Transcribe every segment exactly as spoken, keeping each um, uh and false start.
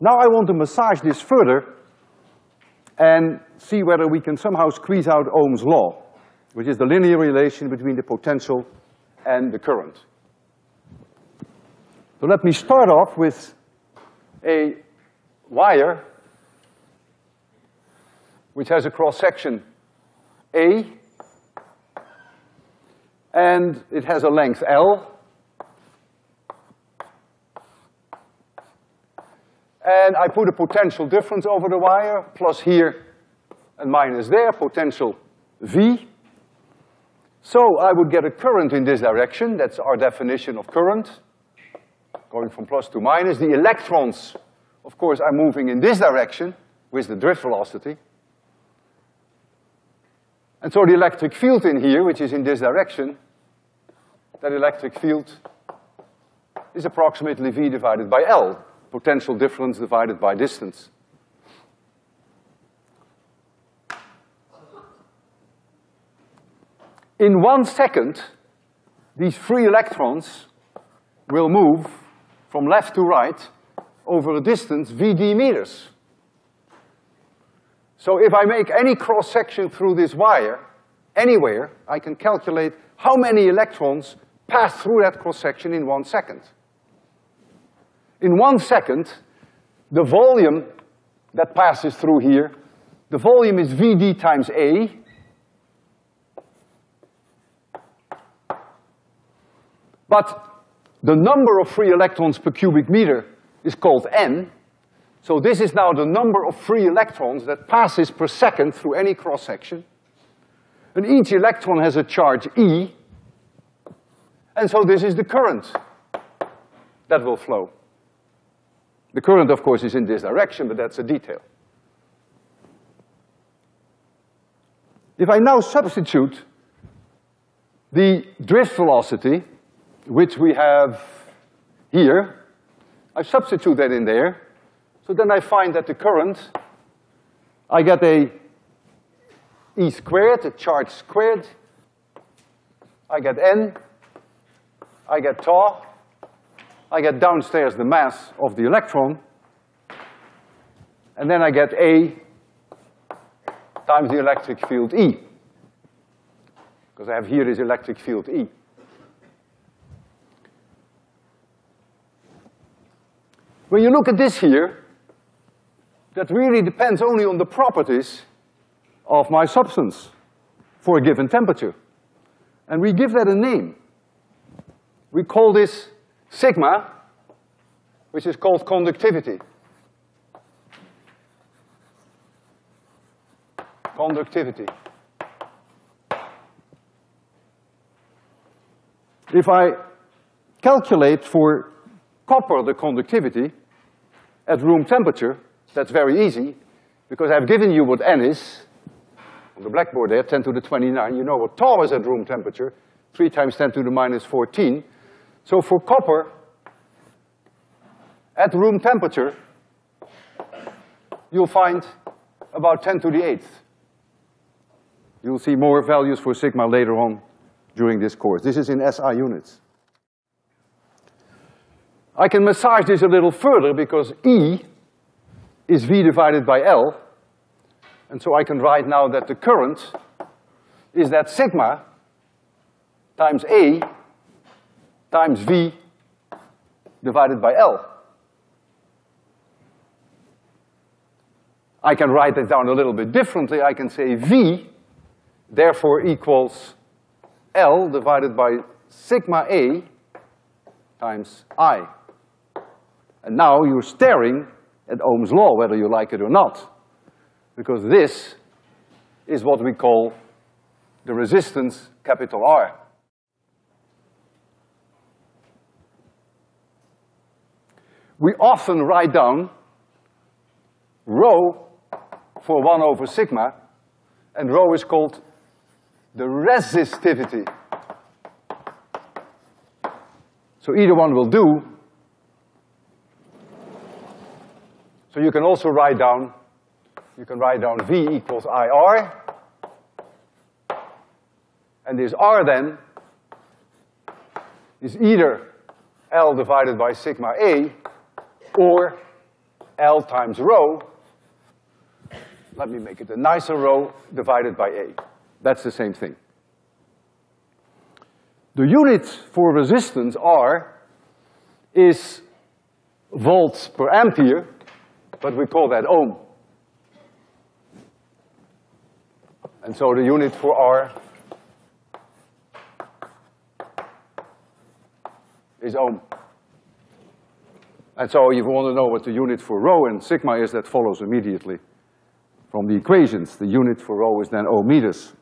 Now I want to massage this further and see whether we can somehow squeeze out Ohm's law, which is the linear relation between the potential and the current. So let me start off with a wire which has a cross-section A, and it has a length L, and I put a potential difference over the wire, plus here and minus there, potential V. So I would get a current in this direction. That's our definition of current, going from plus to minus. The electrons, of course, are moving in this direction with the drift velocity. And so the electric field in here, which is in this direction, that electric field is approximately V divided by L, potential difference divided by distance. In one second, these free electrons will move from left to right over a distance V D meters. So if I make any cross-section through this wire, anywhere, I can calculate how many electrons pass through that cross-section in one second. In one second, the volume that passes through here, the volume is V D times A, but the number of free electrons per cubic meter is called N. So this is now the number of free electrons that passes per second through any cross-section. And each electron has a charge E. And so this is the current that will flow. The current, of course, is in this direction, but that's a detail. If I now substitute the drift velocity, which we have here, I substitute that in there. So then I find that the current, I get a E squared, a charge squared. I get N, I get tau, I get downstairs the mass of the electron, and then I get A times the electric field E, because I have here is electric field E. When you look at this here, that really depends only on the properties of my substance for a given temperature. And we give that a name. We call this sigma, which is called conductivity. Conductivity. If I calculate for copper the conductivity at room temperature, that's very easy, because I've given you what N is, on the blackboard there, ten to the twenty-nine. You know what tau is at room temperature, three times ten to the minus fourteen. So for copper, at room temperature, you'll find about ten to the eighth. You'll see more values for sigma later on during this course. This is in S I units. I can massage this a little further because E is V divided by L. And so I can write now that the current is that sigma times A times V divided by L. I can write it down a little bit differently. I can say V therefore equals L divided by sigma A times I. And now you're staring at Ohm's law, whether you like it or not, because this is what we call the resistance, capital R. We often write down rho for one over sigma, and rho is called the resistivity. So either one will do. So you can also write down, you can write down V equals I R. And this R then is either L divided by sigma A or L times rho, let me make it a nicer row, divided by A. That's the same thing. The units for resistance R is volts per ampere, but we call that ohm. And so the unit for R is ohm. And so if you want to know what the unit for rho and sigma is, that follows immediately from the equations. The unit for rho is then ohm meters.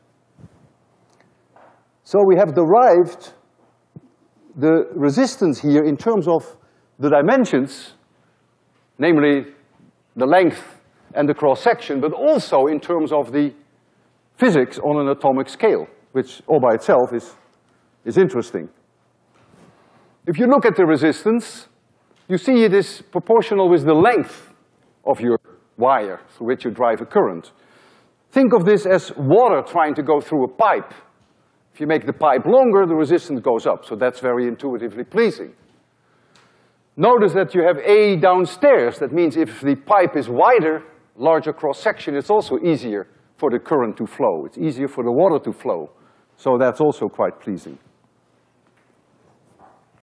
So we have derived the resistance here in terms of the dimensions, namely the length and the cross-section, but also in terms of the physics on an atomic scale, which all by itself is, is interesting. If you look at the resistance, you see it is proportional with the length of your wire through which you drive a current. Think of this as water trying to go through a pipe. If you make the pipe longer, the resistance goes up, so that's very intuitively pleasing. Notice that you have A downstairs. That means if the pipe is wider, larger cross-section, it's also easier for the current to flow. It's easier for the water to flow, so that's also quite pleasing.